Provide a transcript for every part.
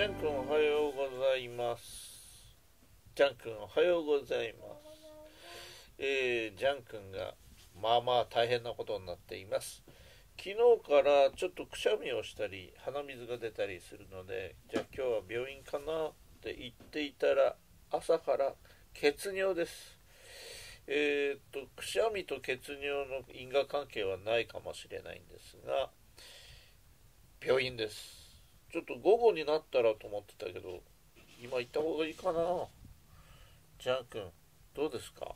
ジャン君おはようございます。ジャン君おはようございます。ジャン君がまあまあ大変なことになっています。昨日からちょっとくしゃみをしたり鼻水が出たりするので、じゃあ今日は病院かなって言っていたら朝から血尿です。くしゃみと血尿の因果関係はないかもしれないんですが、病院です。ちょっと午後になったらと思ってたけど、今行った方がいいかな。ジャン君、どうですか？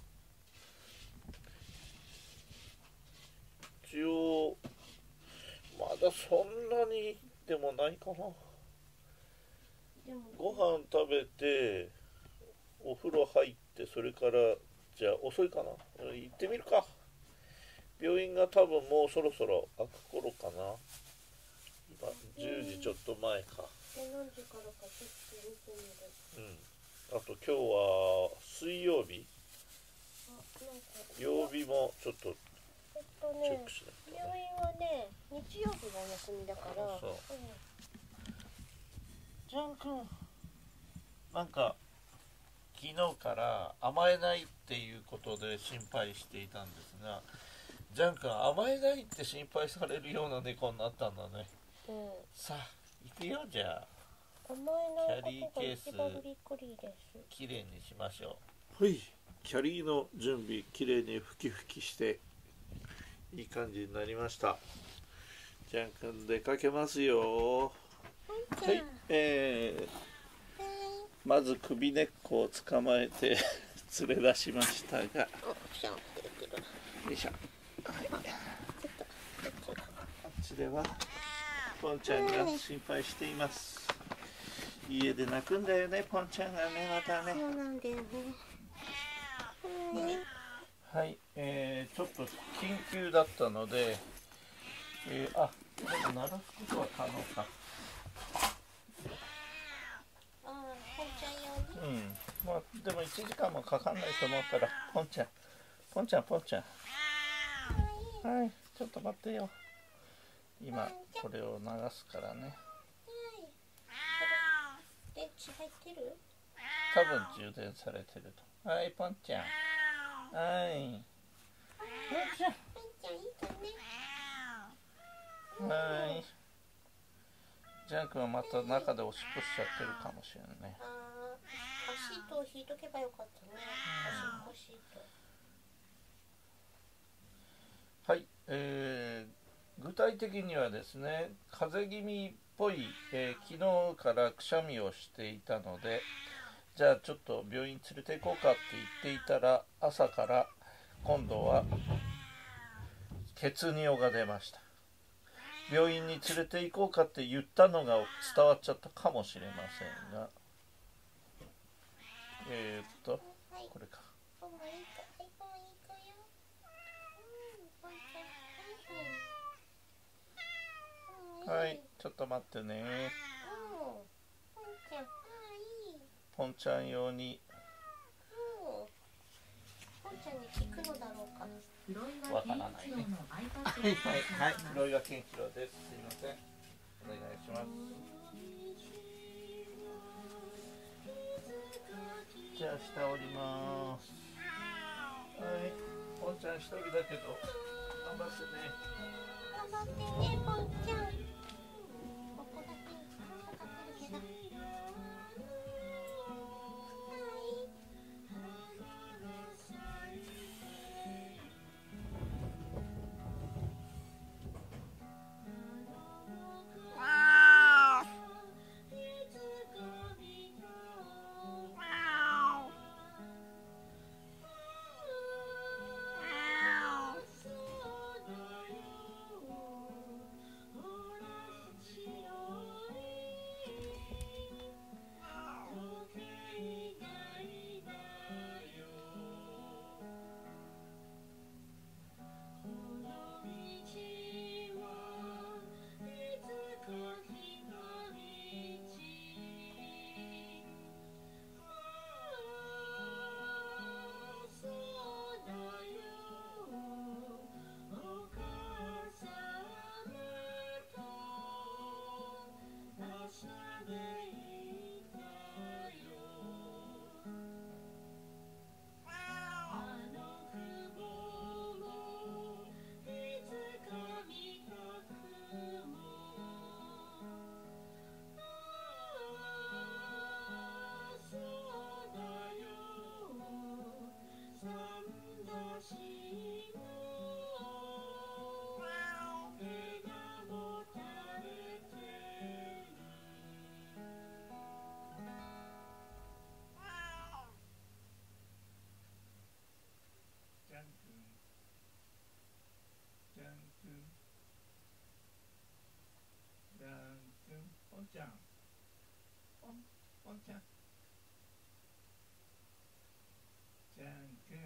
一応、まだそんなにでもないかな。ご飯食べて、お風呂入って、それから、じゃあ遅いかな。行ってみるか。病院が多分もうそろそろ開く頃かな。10時ちょっと前か。何時からかちょっと見てみる。あと今日は水曜日。曜日もちょっとチェックしないとね。病院はね、日曜日が休みだから。そう。ジャン君、なんか昨日から甘えないっていうことで心配していたんですが、ジャン君甘えないって心配されるような猫になったんだね。うん、さあ行くよ。じゃあキャリーケースきれいにしましょう。はい、キャリーの準備きれいにふきふきしていい感じになりました。ジャン君出かけますよ。はい、まず首根っこを捕まえて連れ出しましたが、よいしょ、はい、こっちではポンちゃんが心配しています。家で泣くんだよね、ポンちゃんがね、またね。そうなんだよね。はい、ちょっと緊急だったので、あ、でも鳴らすことは可能か。うん、まあでも1時間もかかんないと思うから、ポンちゃん、ポンちゃん、ポンちゃん。はい、ちょっと待ってよ。今これを流すからね。電池入ってる？多分充電されてると。はい、ポンちゃん。はい。ポンちゃん。ポンちゃんいいかね。はい。ジャン君はまた中でおしっこしちゃってるかもしれないね。シートを引いとけばよかったね。おしっこシート。はい。具体的にはですね、風邪気味っぽい、昨日からくしゃみをしていたので、じゃあちょっと病院連れて行こうかって言っていたら、朝から今度は血尿が出ました。病院に連れて行こうかって言ったのが伝わっちゃったかもしれませんが、これか。はい、ちょっと待ってね。ポンちゃん用に。ポンちゃんに聞くのだろうか。わからないね。はいはいはい、黒岩健一郎です。すいません。お願いします。じゃあ下降ります。はい、ポンちゃん一人だけど頑張ってね。頑張ってね、ポンちゃん。んちゃん、ぽんちゃん、ちゃんくん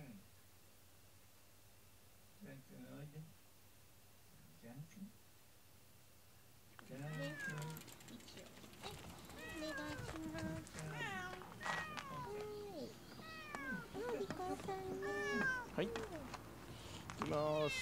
おいで、お願いします。はい、行きます。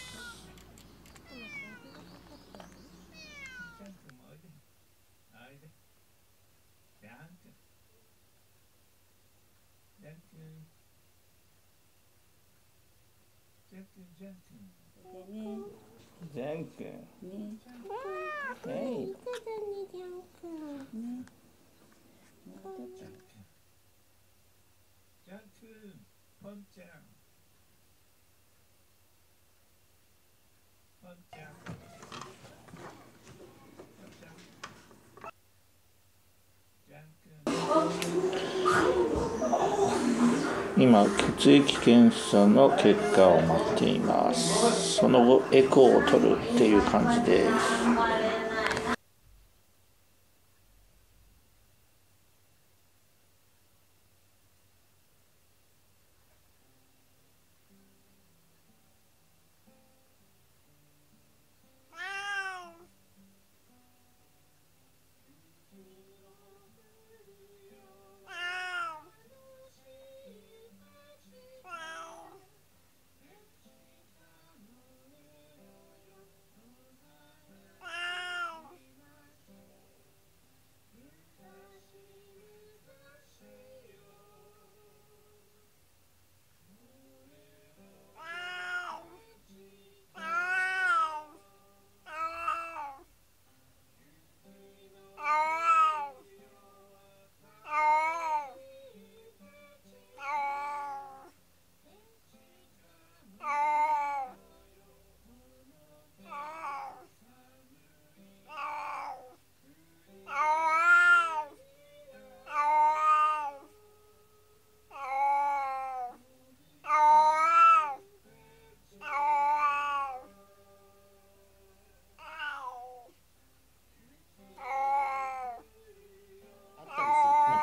今、血液検査の結果を待っています。その後、エコーを取るっていう感じです。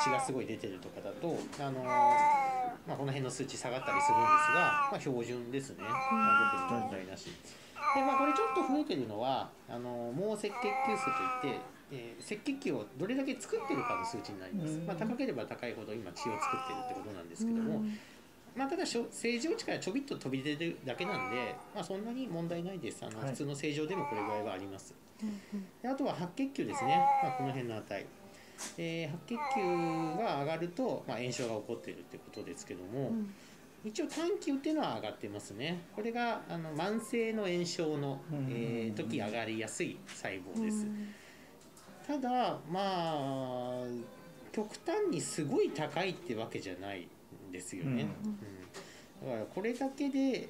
血がすごい出てるとかだと、まあ、この辺の数値下がったりするんですが、まあ、標準ですね。特に問題なし。で、まあ、これちょっと増えてるのは、毛赤血球数といって、赤血球をどれだけ作ってるかの数値になります。まあ、高ければ高いほど今血を作ってるってことなんですけども、まあ、ただ正常値からちょびっと飛び出てるだけなんで、まあ、そんなに問題ないです。普通の正常でもこれぐらいはあります。で、あとは白血球ですね。まあ、この辺の値。白血球が上がると、まあ、炎症が起こっているということですけども、一応単球っていうのは上がってますね。これが慢性の炎症の、時上がりやすい細胞です。ただまあ極端にすごい高いってわけじゃないんですよね。だからこれだけで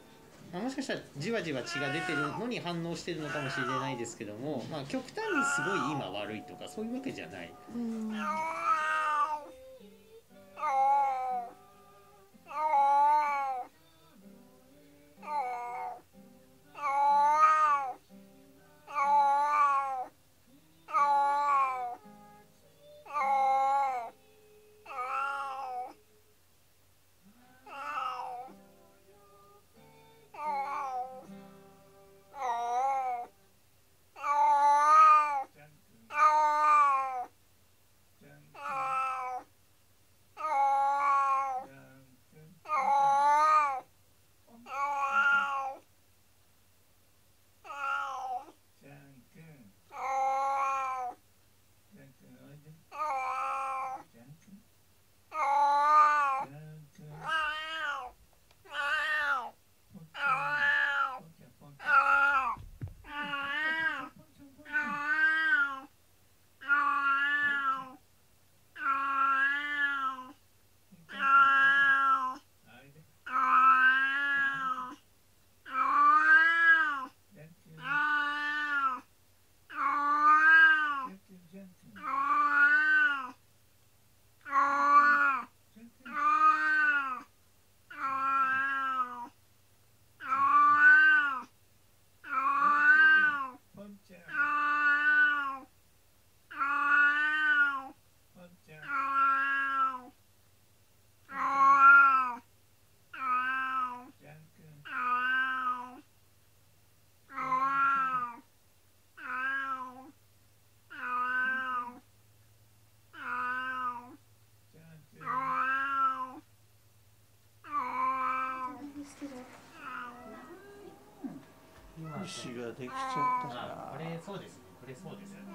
もしかしたらじわじわ血が出てるのに反応してるのかもしれないですけども、まあ、極端にすごい今悪いとかそういうわけじゃない。虫ができちゃったな。これそうですね。これそうですよね。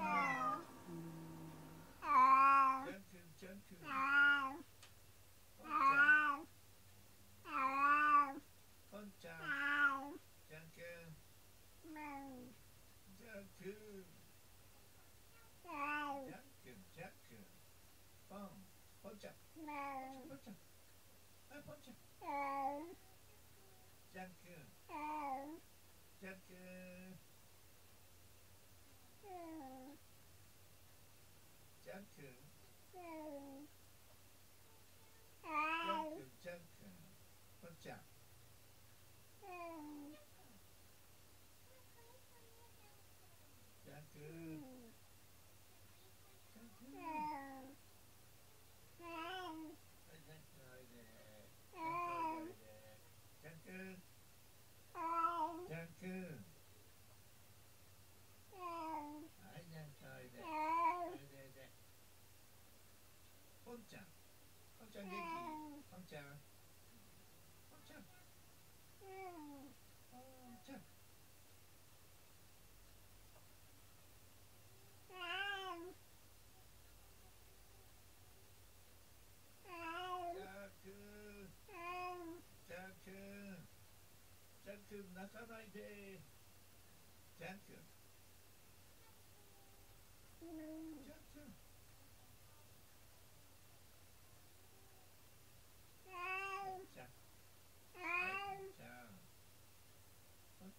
泣かないでジャン君ジャン君ちゃんちゃんおっちゃん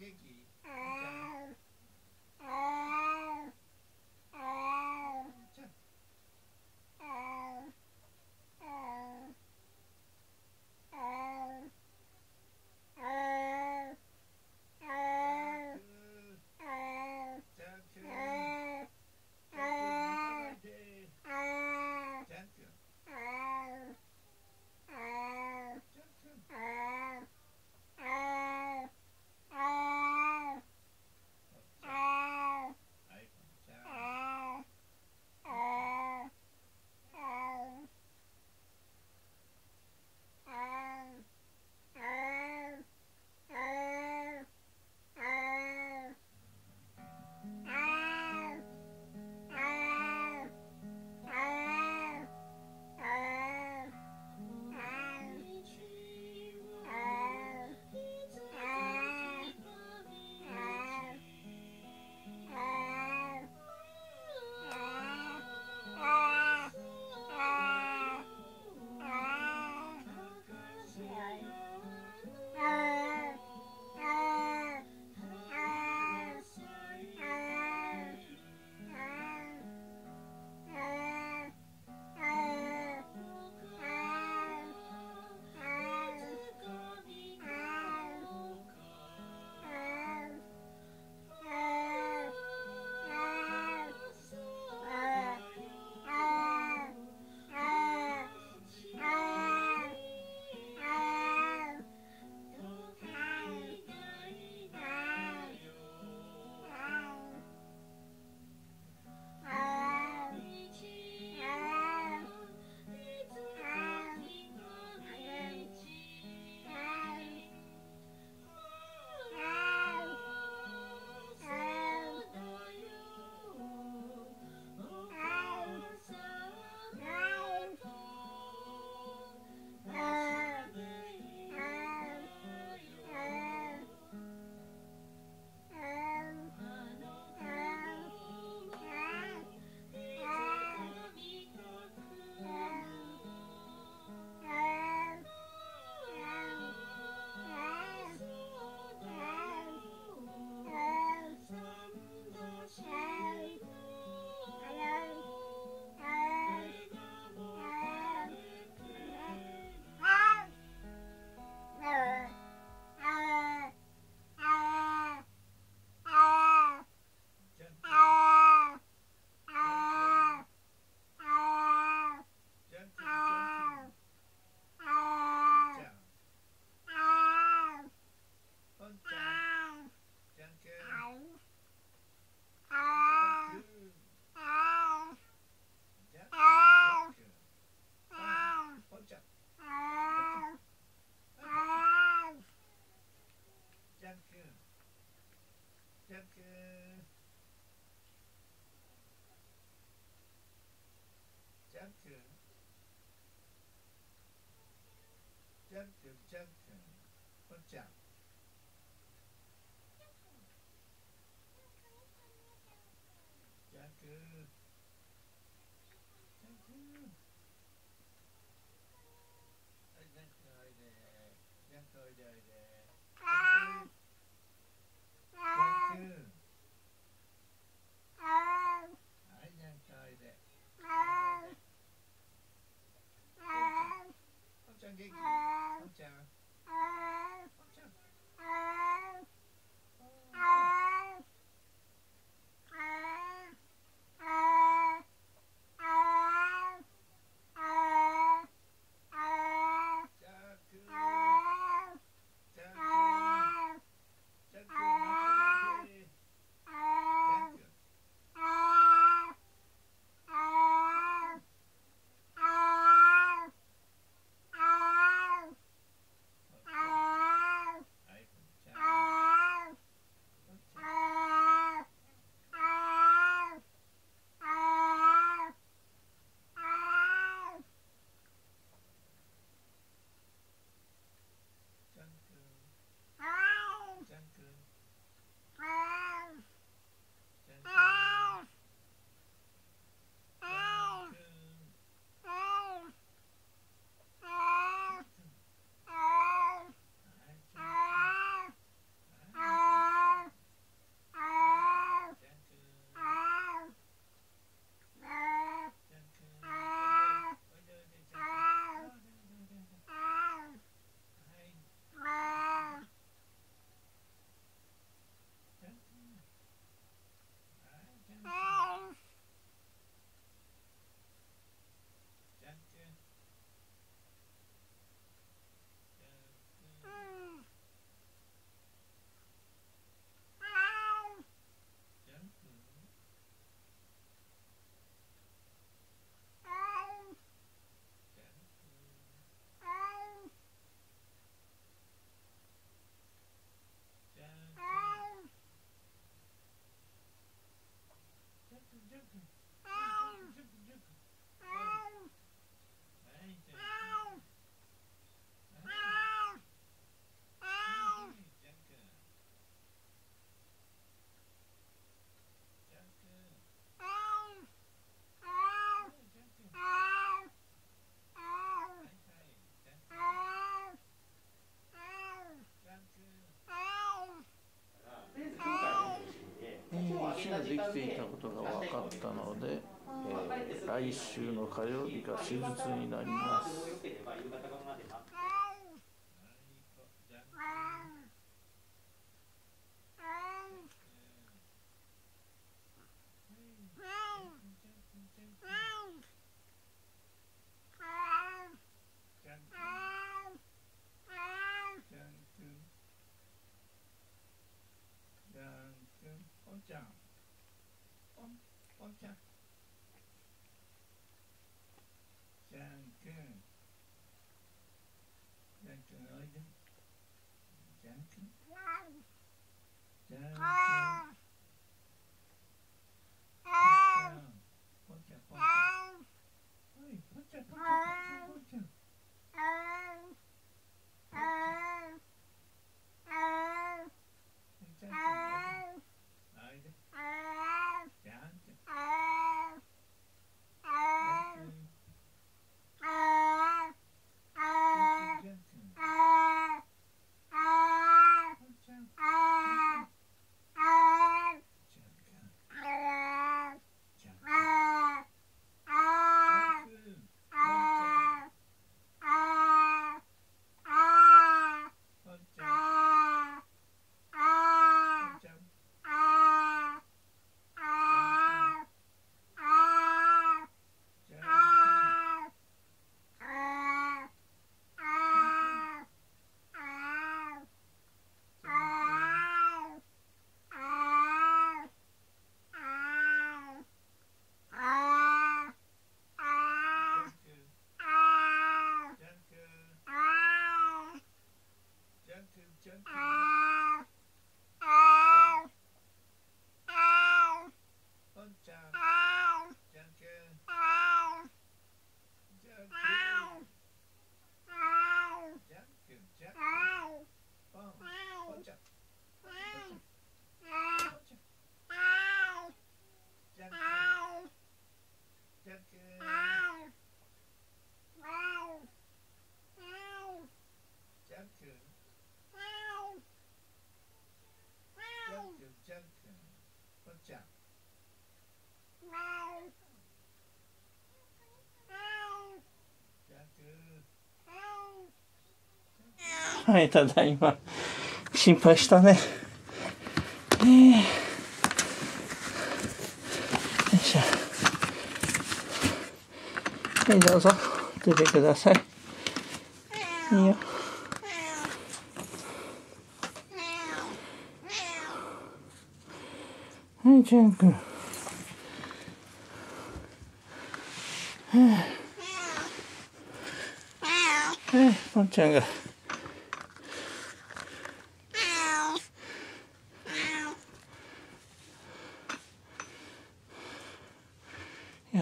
元気？こっちゃん。元気？ができていたことが分かったので、来週の火曜日が手術になります。はい、ただいま。心配したね。よいしょ。はい、どうぞ。出てください。いいよ。はい、ジャン君。はい、ポンちゃんが。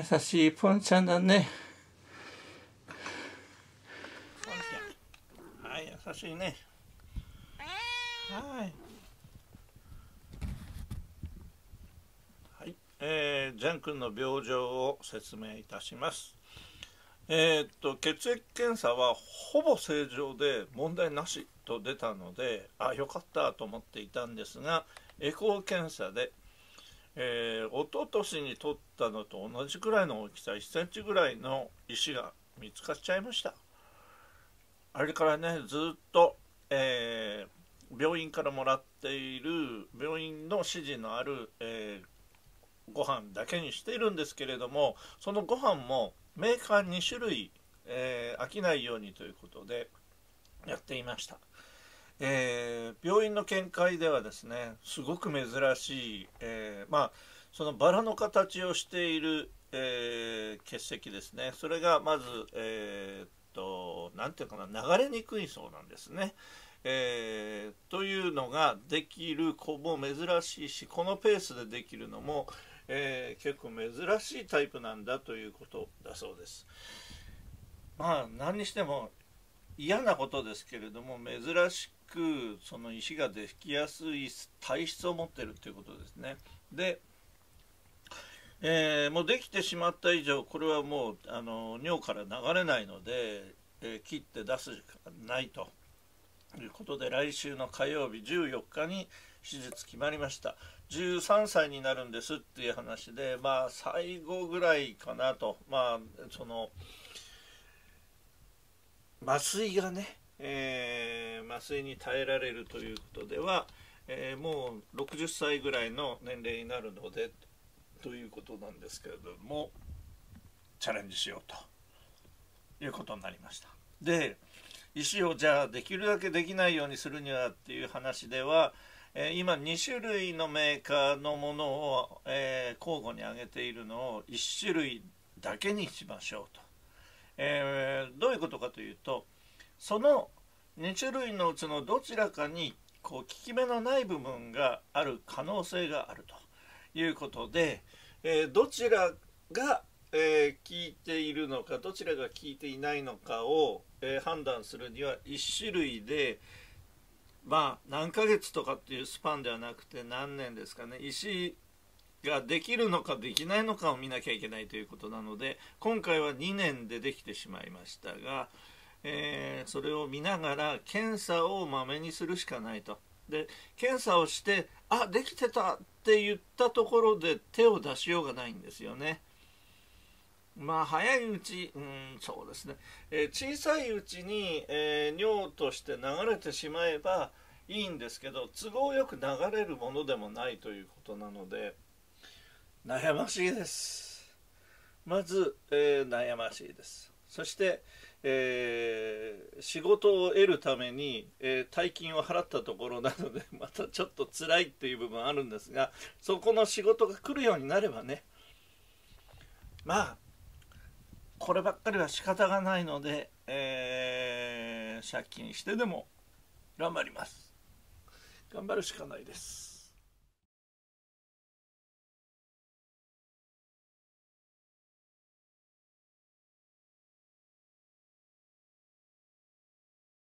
優しいポンちゃんだね。ポンちゃん、はい、優しいね。はい。はい、ジャン君の病状を説明いたします。血液検査はほぼ正常で問題なしと出たので、あ、よかったと思っていたんですが、エコー検査で。おととしに取ったのと同じくらいの大きさ1センチぐらいの石が見つかっちゃいました。あれからね、ずっと、病院からもらっている病院の指示のある、ご飯だけにしているんですけれども、そのご飯もメーカー2種類、飽きないようにということでやっていました。病院の見解ではですね、すごく珍しい、そのバラの形をしている、結石ですね。それがまず、なんていうかな、流れにくいそうなんですね。というのができる子も珍しいし、このペースでできるのも、結構珍しいタイプなんだということだそうです。まあ何にしても嫌なことですけれども、珍しくその石ができやすい体質を持っているということですね。で、もうできてしまった以上、これはもう尿から流れないので、切って出すしかないとということで、来週の火曜日14日に手術決まりました。13歳になるんですっていう話で、まあ最後ぐらいかなと。まあその麻酔がね、麻酔に耐えられるということでは、もう60歳ぐらいの年齢になるのでということなんですけれども、チャレンジしようということになりました。で、石をじゃあできるだけできないようにするにはっていう話では、今2種類のメーカーのものを、交互に挙げているのを1種類だけにしましょうと。どういうことかというと、その2種類のうちのどちらかにこう効き目のない部分がある可能性があるということで、どちらが効いているのかどちらが効いていないのかを、判断するには1種類で、まあ何ヶ月とかっていうスパンではなくて何年ですかね、石ができるのかできないのかを見なきゃいけないということなので、今回は2年でできてしまいましたが、それを見ながら検査をまめにするしかないと。で、検査をして「あ、できてた!」って言ったところで手を出しようがないんですよね。まあ早いうち、そうですね、小さいうちに、尿として流れてしまえばいいんですけど、都合よく流れるものでもないということなので悩ましいです。まず、悩ましいです。そして、仕事を得るために、大金を払ったところなのでまたちょっと辛いっていう部分あるんですが、そこの仕事が来るようになればね、まあこればっかりは仕方がないので、借金してでも頑張ります。頑張るしかないです。